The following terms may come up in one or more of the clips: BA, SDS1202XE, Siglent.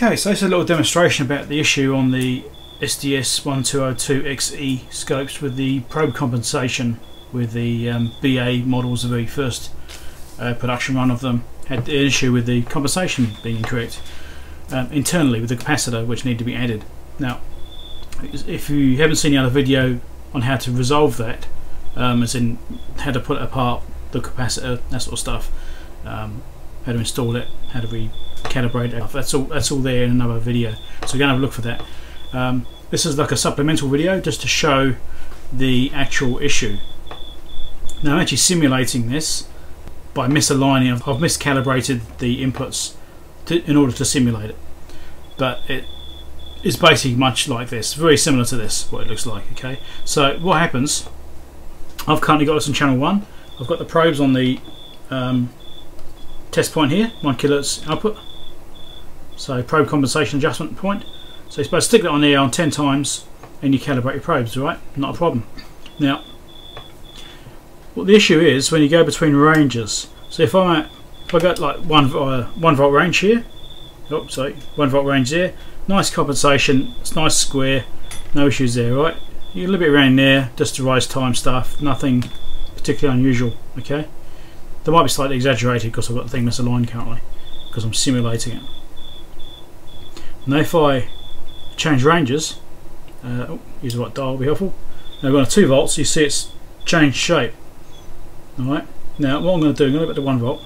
Okay, so it's a little demonstration about the issue on the SDS1202XE scopes with the probe compensation with the BA models of the first production run of them. Had the issue with the compensation being incorrect internally with the capacitor, which needed to be added. Now, if you haven't seen the other video on how to resolve that, as in how to put it apart, the capacitor, that sort of stuff, how to install it, how to recalibrate it, that's all there in another video, so we're going to have a look for that. This is like a supplemental video just to show the actual issue. Now I'm actually simulating this by misaligning. I've miscalibrated the inputs in order to simulate it, but it is basically much like this, very similar to this, what it looks like. Okay, so what happens, I've currently got this on channel 1, I've got the probes on the test point here, 1 kHz output, so probe compensation adjustment point. So you're supposed to stick that on there on 10 times and you calibrate your probes, right? Not a problem. Now, what the issue is when you go between ranges. So if I got like one volt range here, oops, sorry, 1 volt range there, nice compensation, it's nice square, no issues there, right? You get a little bit around there, just to rise time stuff, nothing particularly unusual, okay? That might be slightly exaggerated because I've got the thing misaligned currently, because I'm simulating it. Now if I change ranges, use the right dial will be helpful. Now we've gone to 2 volts, you see it's changed shape. Alright, now what I'm going to do, I'm going to go back to 1 volt,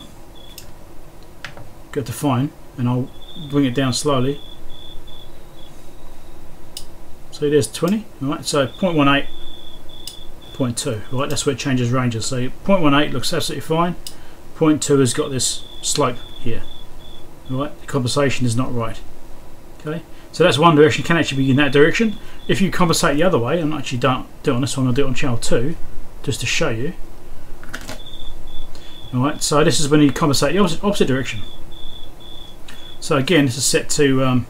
go to fine, and I'll bring it down slowly. So there's 20, alright, so 0.18, 0.2, right, that's where it changes ranges. So 0.18 looks absolutely fine, 0.2 has got this slope here, alright, the compensation is not right. Okay, so that's one direction, can actually be in that direction. If you compensate the other way, and I actually don't do it on this one, I'll do it on channel 2 just to show you. Alright, so this is when you compensate the opposite direction. So again, this is set to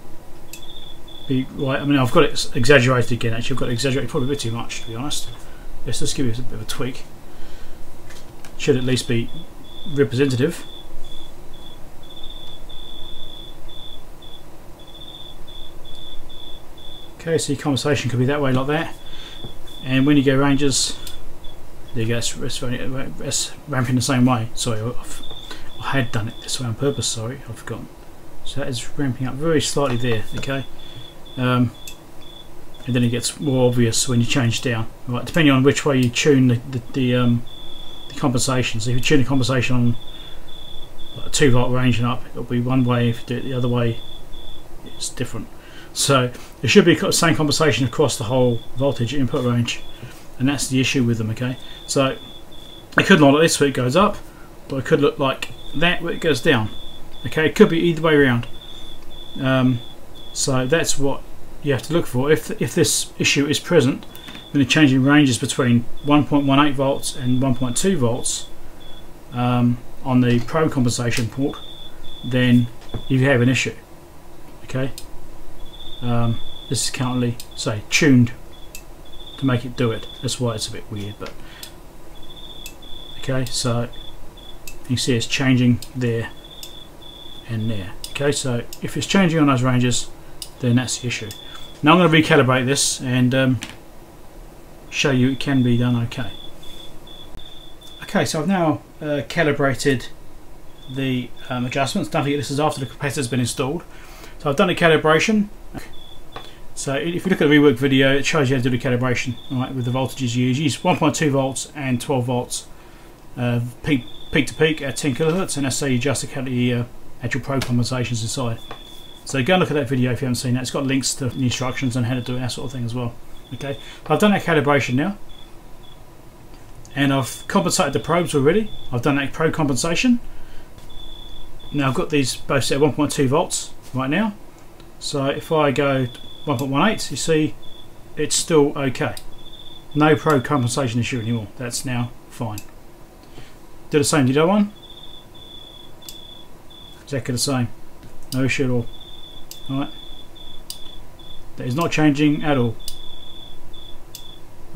be right. I mean, I've got it exaggerated again, actually, I've got it exaggerated probably a bit too much, to be honest. Let's just give it a bit of a tweak. Should at least be representative. Okay, so your compensation could be that way, like that. And when you go ranges, there you go, it's ramping the same way. Sorry, I had done it this way on purpose, sorry, I've forgotten. So that is ramping up very slightly there, okay. And then it gets more obvious when you change down. Right, depending on which way you tune the compensation. So if you tune the compensation on like a 2 volt range and up, it'll be one way. If you do it the other way, it's different. So there should be the same compensation across the whole voltage input range, and that's the issue with them. Okay, so it could look like this where it goes up, but it could look like that where it goes down. Okay, it could be either way around. So that's what you have to look for. If this issue is present, then the change in ranges between 1.18 volts and 1.2 volts on the probe compensation port, then you have an issue. Okay. This is currently, say, tuned to make it do it. That's why it's a bit weird, but okay. So you can see it's changing there and there. Okay, so if it's changing on those ranges, then that's the issue. Now I'm going to recalibrate this and show you it can be done. Okay. Okay, so I've now calibrated the adjustments. Don't forget, this is after the capacitor's been installed. So I've done a calibration. So if you look at the rework video, it shows you how to do the calibration, right, with the voltages you use. You use 1.2 volts and 12 volts peak to peak at 10 kilohertz, and that's how you adjust the actual probe compensations inside. So go and look at that video if you haven't seen that. It's got links to the instructions on how to do that sort of thing as well. Okay, I've done that calibration now, and I've compensated the probes already. I've done that probe compensation. Now I've got these both set at 1.2 volts right now. So if I go 1.18, you see it's still okay, no probe compensation issue anymore, that's now fine. Do the same to the other one, exactly the same, no issue at all. Alright, that is not changing at all.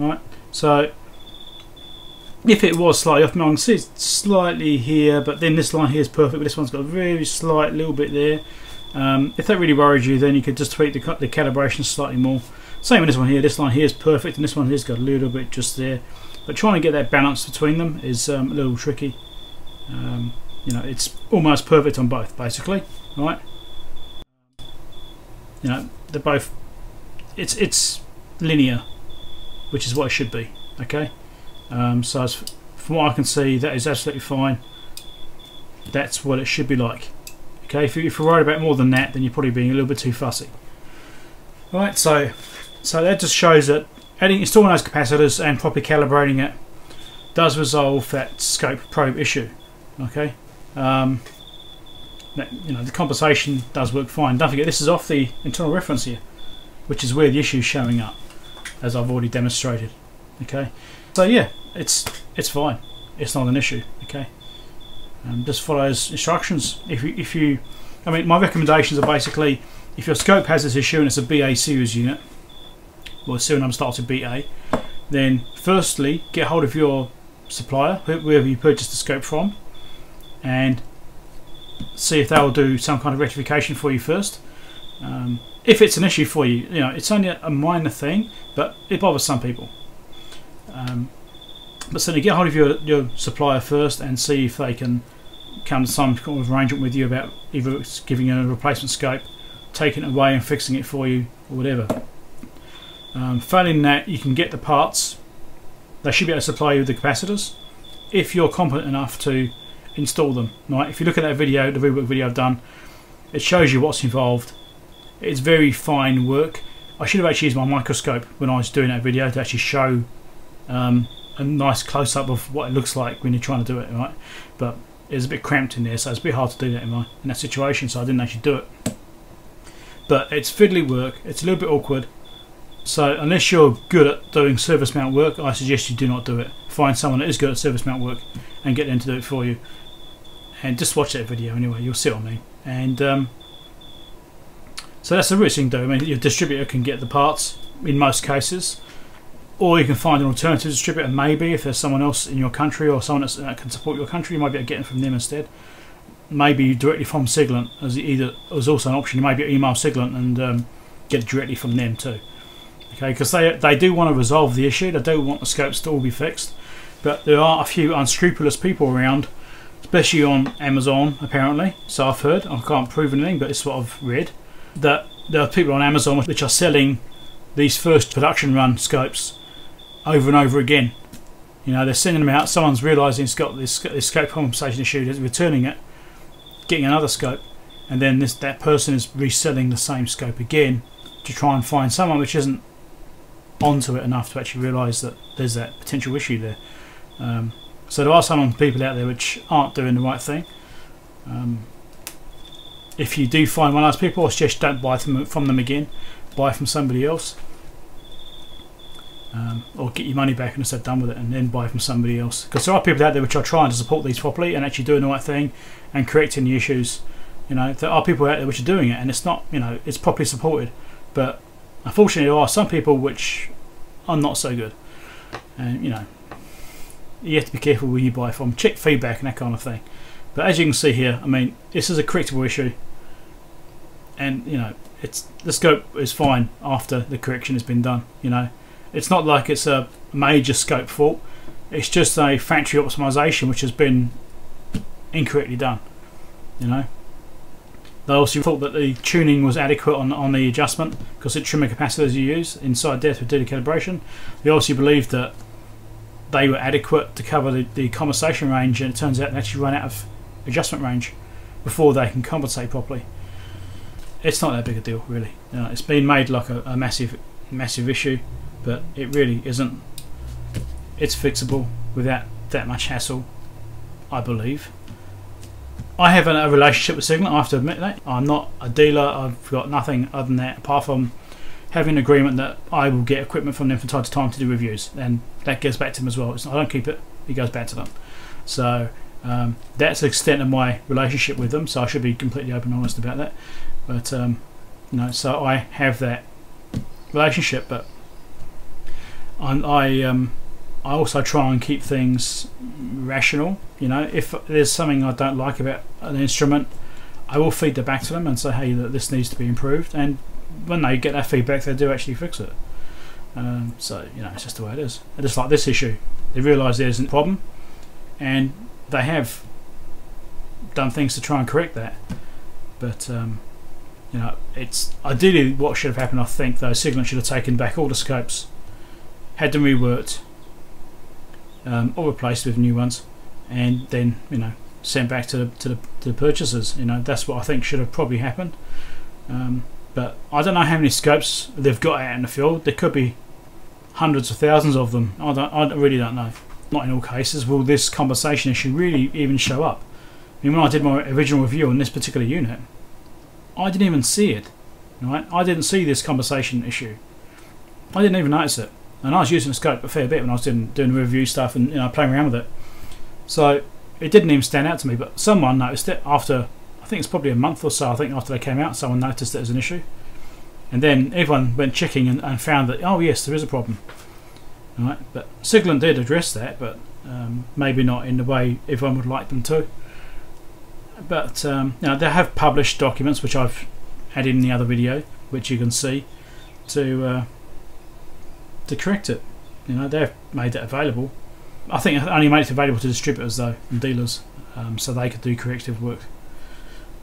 Alright, so if it was slightly off, I can see it's slightly here, but then this line here is perfect, but this one's got a very slight little bit there, If that really worries you, then you could just tweak the calibration slightly more. Same with this one here. This line here is perfect, and this one here's got a little bit just there. But trying to get that balance between them is a little tricky. You know, it's almost perfect on both, basically, right? You know, they're both. It's linear, which is what it should be. Okay, so as from what I can see, that is absolutely fine. That's what it should be like. Okay, if you're worried about more than that, then you're probably being a little bit too fussy. All right, so that just shows that adding, installing those capacitors and properly calibrating it does resolve that scope probe issue. Okay, that, you know, the compensation does work fine. Don't forget, this is off the internal reference here, which is where the issue is showing up, as I've already demonstrated. Okay, so yeah, it's fine. It's not an issue. Okay, just follows instructions. If you, I mean, my recommendations are basically, if your scope has this issue and it's a BA series unit, well, serial number starts with BA, then firstly get hold of your supplier, whoever you purchased the scope from, and see if they will do some kind of rectification for you first. If it's an issue for you, you know, it's only a minor thing, but it bothers some people. But certainly get hold of your supplier first and see if they can come to some kind of arrangement with you about either giving you a replacement scope, taking it away and fixing it for you, or whatever. Failing that, you can get the parts. They should be able to supply you with the capacitors if you're competent enough to install them. Right? If you look at that video, the rework video I've done, it shows you what's involved. It's very fine work. I should have actually used my microscope when I was doing that video to actually show a nice close-up of what it looks like when you're trying to do it, right? But it's a bit cramped in there, so it's a bit hard to do that in that situation, so I didn't actually do it. But it's fiddly work, it's a little bit awkward, so unless you're good at doing service mount work, I suggest you do not do it. Find someone that is good at service mount work and get them to do it for you. And just watch that video anyway, you'll see what I mean. And so that's the route you can do. I mean, your distributor can get the parts in most cases, or you can find an alternative distributor, maybe if there's someone else in your country or someone else that can support your country, you might be able to get them from them instead. Maybe directly from Siglent is also an option. You maybe email Siglent and get it directly from them too. Okay, because they do want to resolve the issue. They do want the scopes to all be fixed, but there are a few unscrupulous people around, especially on Amazon apparently. So I've heard. I can't prove anything, but it's what I've read, that there are people on Amazon which are selling these first production run scopes over and over again. You know, they're sending them out. Someone's realising it's got this scope compensation issue, they're returning it, getting another scope, and then that person is reselling the same scope again to try and find someone which isn't onto it enough to actually realise that there's that potential issue there. So there are some people out there which aren't doing the right thing. If you do find one of those people, I suggest don't buy from them again. Buy from somebody else, or get your money back and instead done with it, and then buy from somebody else. Because there are people out there which are trying to support these properly and actually doing the right thing and correcting the issues. You know, there are people out there which are doing it, and it's not, you know, it's properly supported. But unfortunately, there are some people which are not so good, and you know, you have to be careful where you buy from. Check feedback and that kind of thing. But as you can see here, I mean, this is a correctable issue, and you know, the scope is fine after the correction has been done. You know, it's not like it's a major scope fault. It's just a factory optimization which has been incorrectly done. You know, they also thought that the tuning was adequate on the adjustment because the trimmer capacitors you use inside there to do the calibration. They also believed that they were adequate to cover the compensation range, and it turns out they actually run out of adjustment range before they can compensate properly. It's not that big a deal, really. You know, it's been made like a massive issue, but it really isn't. It's fixable without that much hassle, I believe. I have a relationship with Siglent, I have to admit that. I'm not a dealer, I've got nothing other than that, apart from having an agreement that I will get equipment from them from time to time to do reviews, and that goes back to them as well. I don't keep it, it goes back to them. So that's the extent of my relationship with them, so I should be completely open and honest about that. But you know, so I have that relationship, but I also try and keep things rational. You know, if there's something I don't like about an instrument, I will feed that back to them and say, hey, this needs to be improved, and when they get that feedback, they do actually fix it. So, you know, it's just the way it is. And just like this issue, they realise there's a problem, and they have done things to try and correct that. But, you know, it's ideally what should have happened, I think, though. Siglent should have taken back all the scopes, had them reworked, or replaced with new ones, and then, you know, sent back to the purchasers. You know, that's what I think should have probably happened. But I don't know how many scopes they've got out in the field. There could be hundreds of thousands of them. I really don't know. Not in all cases will this compensation issue really even show up. I mean, when I did my original review on this particular unit, I didn't even see it. Right? I didn't see this compensation issue. I didn't even notice it. And I was using the scope a fair bit when I was doing the review stuff and, you know, playing around with it. So it didn't even stand out to me, but someone noticed it after, I think it's probably a month or so, I think after they came out, someone noticed it as an issue. And then everyone went checking and found that, oh yes, there is a problem. All right? But Siglent did address that, but maybe not in the way everyone would like them to. But you know, they have published documents, which I've had in the other video, which you can see, to correct it. You know, they've made that available. I think it only made it available to distributors though, and dealers, so they could do corrective work.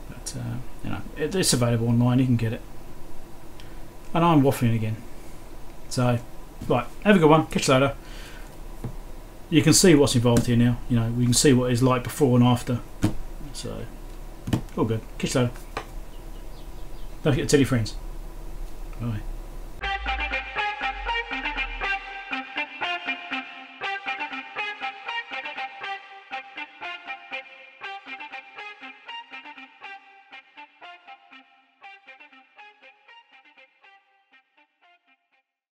But you know, it's available online. You can get it. And I'm waffling again. So, right, have a good one. Catch you later. You can see what's involved here now. You know, we can see what it's like before and after. So, all good. Catch you later. Don't forget to tell your friends. Bye.